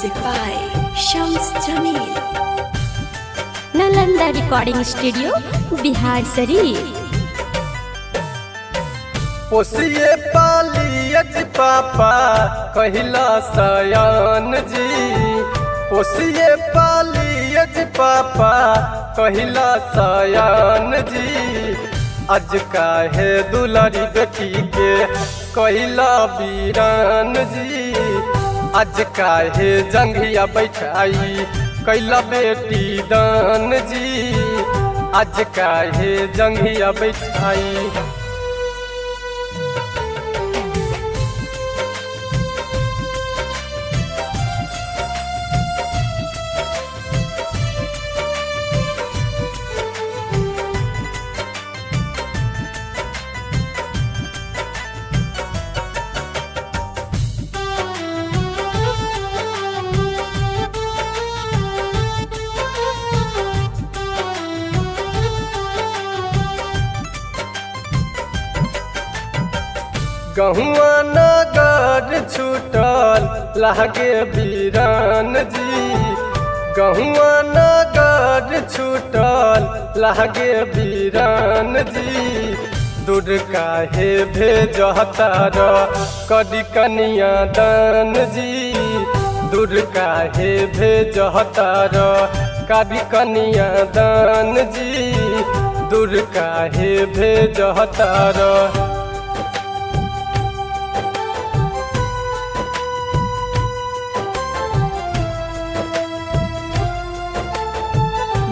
Music by Shams Jamil, Nalanda recording studio, Bihar Sharif. पोसिए पालिए जी पापा कहिला सयान जी, पोसिए पालिए जी पापा कहिला सयान जी। आज काहे दुलारी बेटी के कहिला बीरान जी, आज काहे जंघिया बैठाई कैला बेटी दान जी, आज काहे जंघिया बैठाई। गहुआ नगर छूटल लागे बीरान जी, गहुआ नगर छूटल लागे बीरान जी। दूर काहे भेजहतारे करी कन्यादान जी, दूर काहे भेजहतारे करी कन्यादान जी, दूर काहे भेजहतारे।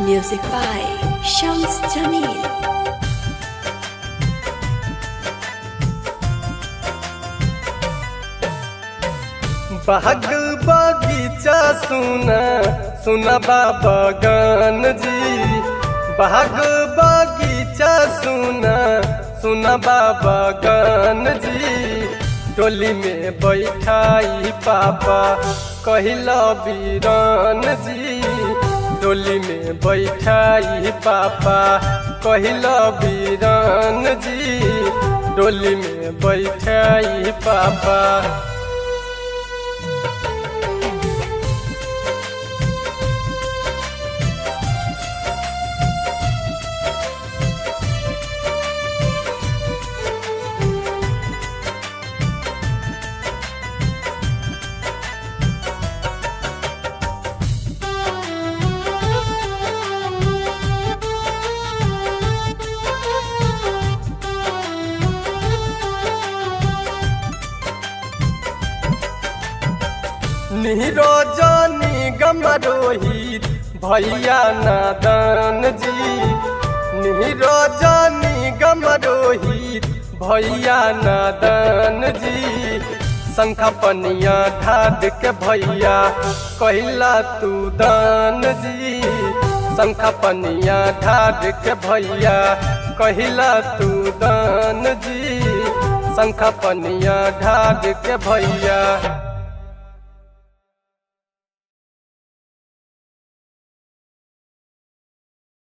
Music by Shams Jamil. बाग बगीचा सुना सुना बागान जी, बाग बगीचा सुना सुना बागान जी। टोली में बैठाई पापा कहिला बीरान जी, टोली में बैठाई पापा कहिला बीरान जी, टोली में बैठाई पापा। निहरो जानी गमरोही भैया नादान जी, निहरो जानी गमरोही भैया नादान जी। शंखा पनिया ढाद के भैया कहिला तू दान जी, शंखा पनिया ढाद के भैया कहिला तू दान जी, शंखा पनिया ढाद के भैया।